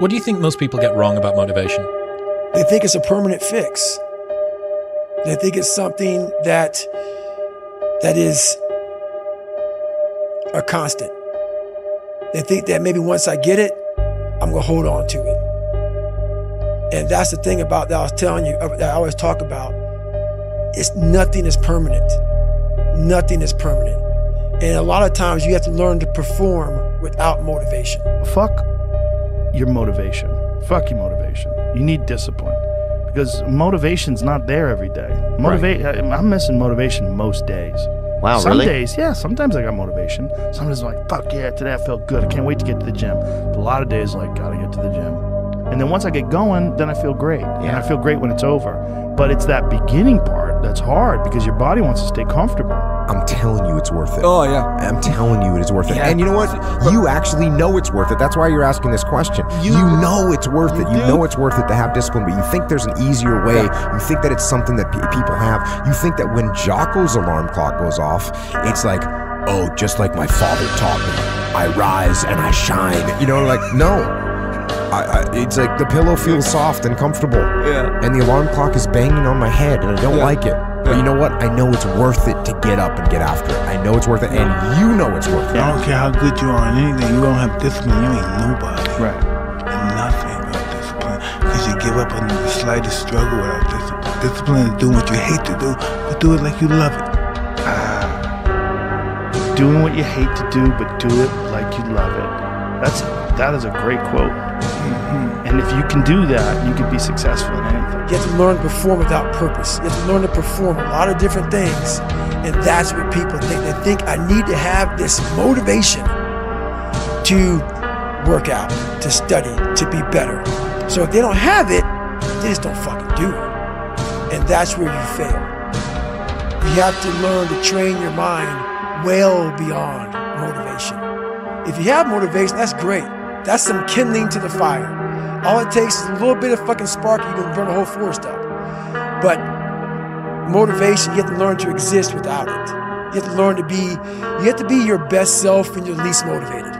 What do you think most people get wrong about motivation? They think it's a permanent fix. They think it's something that is a constant. They think that maybe once I get it, I'm going to hold on to it. And that's the thing about that I was telling you, that I always talk about. It's nothing is permanent. Nothing is permanent. And a lot of times you have to learn to perform without motivation. Fuck your motivation. You need discipline, because motivation's not there every day. I'm missing motivation most days. Wow, some really? Some days, yeah, sometimes I got motivation. Sometimes I'm like, fuck yeah, today I felt good. I can't wait to get to the gym. But a lot of days, like, gotta get to the gym. And then once I get going, then I feel great. Yeah. And I feel great when it's over. But it's that beginning part that's hard, because your body wants to stay comfortable. I'm telling you it's worth it. Oh, yeah. I'm telling you it's worth it. Yeah. And you know what? You actually know it's worth it. That's why you're asking this question. You know it's worth it. You know it's worth it to have discipline, but you think there's an easier way. Yeah. You think that it's something that people have. You think that when Jocko's alarm clock goes off, it's like, oh, just like my father taught me, I rise and I shine. You know, like, no. It's like the pillow feels soft and comfortable, yeah, and the alarm clock is banging on my head, and I don't like it. But you know what? I know it's worth it to get up and get after it. I know it's worth it, and you know it's worth it. I don't care how good you are in anything. You don't have discipline, you ain't nobody. Right. And nothing without discipline, because you give up on the slightest struggle without discipline. Discipline is doing what you hate to do, but do it like you love it. Doing what you hate to do, but do it like you love it. That is a great quote. Mm-hmm. And if you can do that, you can be successful in anything. You have to learn to perform without purpose. You have to learn to perform a lot of different things. And that's what people think. They think I need to have this motivation to work out, to study, to be better. So if they don't have it, they just don't fucking do it. And that's where you fail. You have to learn to train your mind well beyond motivation. If you have motivation, that's great. That's some kindling to the fire. All it takes is a little bit of fucking spark and you can burn a whole forest up. But motivation, you have to learn to exist without it. You have to learn to be your best self when you're least motivated.